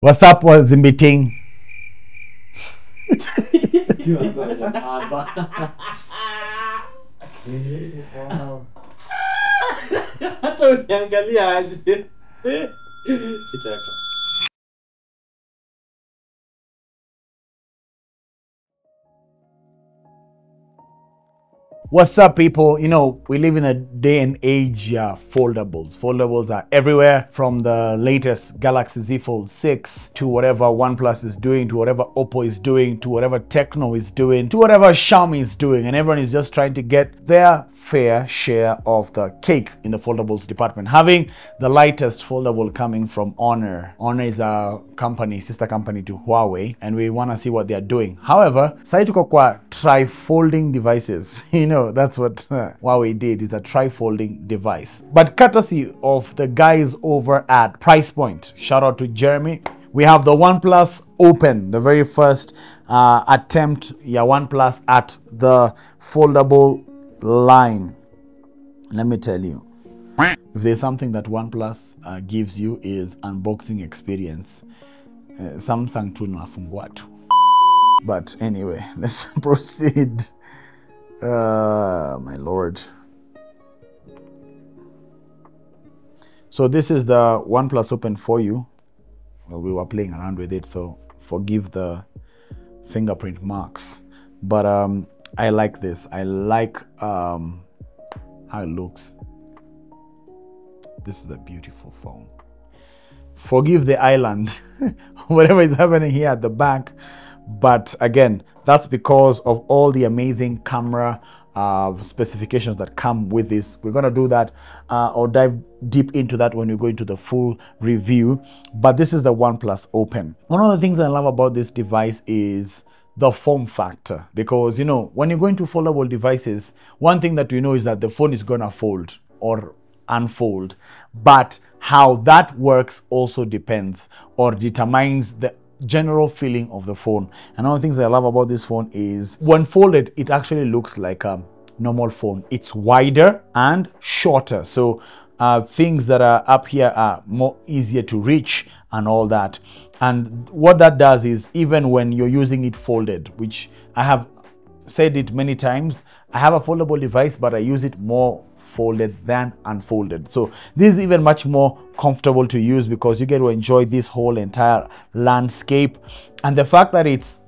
What's up, Zimbiting? What's up, people? You know, we live in a day and age foldables. Foldables are everywhere, from the latest Galaxy Z Fold 6 to whatever OnePlus is doing, to whatever Oppo is doing, to whatever Tecno is doing, to whatever Xiaomi is doing, and everyone is just trying to get their fair share of the cake in the foldables department. Having the lightest foldable coming from Honor. Honor is a company, sister company to Huawei, and we want to see what they are doing. However, Saitu Kokwa, try folding devices. You know, that's what Huawei did, is a tri-folding device. But courtesy of the guys over at Price Point, shout out to Jeremy, we have the OnePlus Open, the very first attempt, yeah, OnePlus at the foldable line. Let me tell you, if there's something that OnePlus gives you, is unboxing experience. Samsung tu nafungua tu. But anyway, let's proceed. My lord. So this is the OnePlus Open for you. Well, we were playing around with it, so forgive the fingerprint marks. But I like this. I like how it looks. This is a beautiful phone. Forgive the island, whatever is happening here at the back. But again, that's because of all the amazing camera specifications that come with this. We're going to do that or dive deep into that when we go into the full review. But this is the OnePlus Open. One of the things I love about this device is the form factor, because, you know, when you go into foldable devices, one thing that we know is that the phone is going to fold or unfold. But how that works also depends or determines the general feeling of the phone. And one of the things I love about this phone is when folded, it actually looks like a normal phone. It's wider and shorter, so things that are up here are more easier to reach and all that. And what that does is, even when you're using it folded, which I have said it many times, I have a foldable device, but I use it more folded than unfolded. So this is even much more comfortable to use, because you get to enjoy this whole entire landscape. And the fact that it's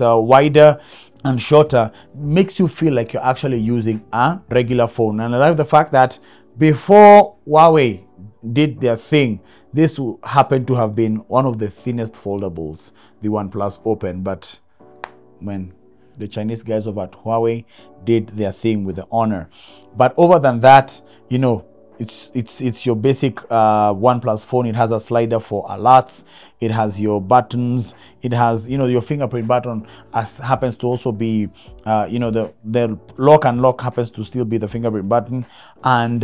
wider and shorter makes you feel like you're actually using a regular phone. And I like the fact that before Huawei did their thing, this happened to have been one of the thinnest foldables, the OnePlus Open. But when the Chinese guys over at Huawei did their thing with the Honor. But other than that, you know, it's your basic OnePlus phone. It has a slider for alerts. It has your buttons. It has, you know, your fingerprint button as happens to also be, you know, the lock and lock happens to still be the fingerprint button. And,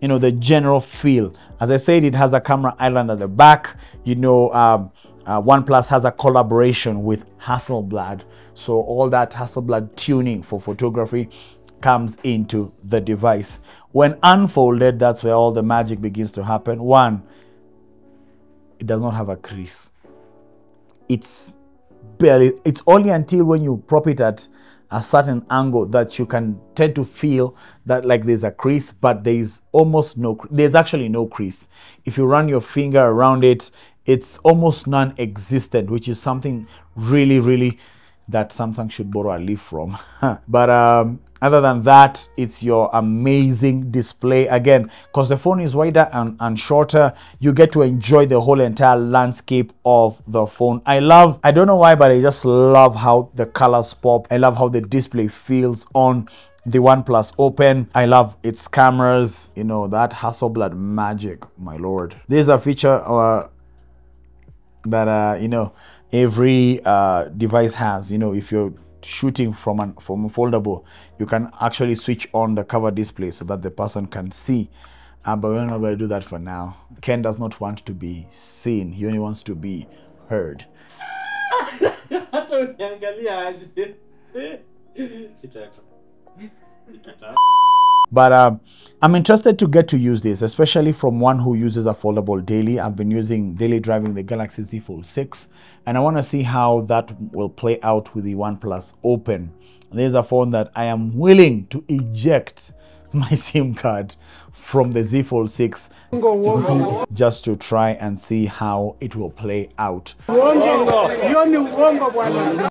you know, the general feel. As I said, it has a camera island at the back. You know, OnePlus has a collaboration with Hasselblad. So all that Hasselblad tuning for photography comes into the device. When unfolded, that's where all the magic begins to happen. One, it does not have a crease. It's only until when you prop it at a certain angle that you can tend to feel that like there's a crease, but there's almost no, there's actually no crease. If you run your finger around it, it's almost non-existent, which is something really, really that Samsung should borrow a leaf from. But other than that, it's your amazing display. Again, because the phone is wider and shorter, you get to enjoy the whole entire landscape of the phone. I don't know why, but I just love how the colors pop. I love how the display feels on the OnePlus Open. I love its cameras. You know, that Hasselblad magic, my lord. This is a feature that you know, every device has. You know, if you're shooting from a foldable, you can actually switch on the cover display so that the person can see, but we're not going to do that for now. Ken does not want to be seen, he only wants to be heard. But I'm interested to get to use this, especially from one who uses a foldable daily. I've been daily driving the Galaxy Z Fold 6, and I want to see how that will play out with the OnePlus Open. There's a phone that I am willing to eject my SIM card from the Z Fold 6 just to try and see how it will play out.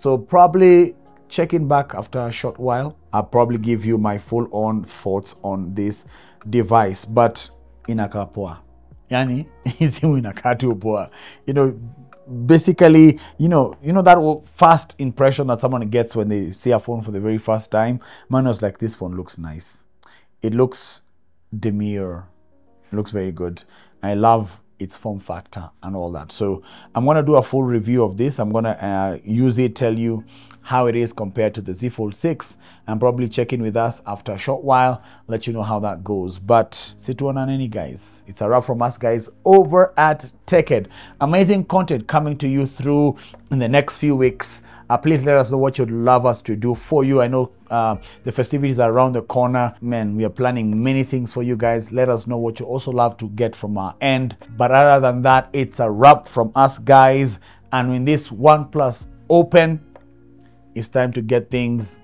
So probably checking back after a short while, I'll probably give you my full-on thoughts on this device, but inakaa poa. Yani, isimu inakaa tu poa. You know, basically, you know that first impression that someone gets when they see a phone for the very first time? Man was like, this phone looks nice. It looks demure. It looks very good. I love its form factor and all that. So I'm going to do a full review of this. I'm going to use it, tell you how it is compared to the Z Fold 6, and probably check in with us after a short while, let you know how that goes. But situonaneni, guys. It's a wrap from us, guys, over at TechEd. Amazing content coming to you through in the next few weeks. Please let us know what you'd love us to do for you. I know the festivities are around the corner. Man, we are planning many things for you guys. Let us know what you also love to get from our end. But other than that, it's a wrap from us, guys. And in this OnePlus Open, it's time to get things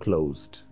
closed.